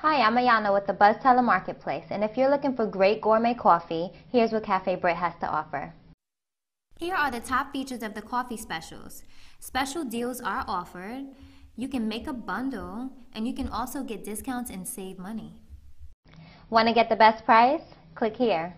Hi, I'm Ayana with the BuzzTalla Marketplace, and if you're looking for great gourmet coffee, here's what Cafe Britt has to offer. Here are the top features of the coffee specials. Special deals are offered, you can make a bundle, and you can also get discounts and save money. Want to get the best price? Click here.